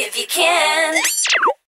If you can.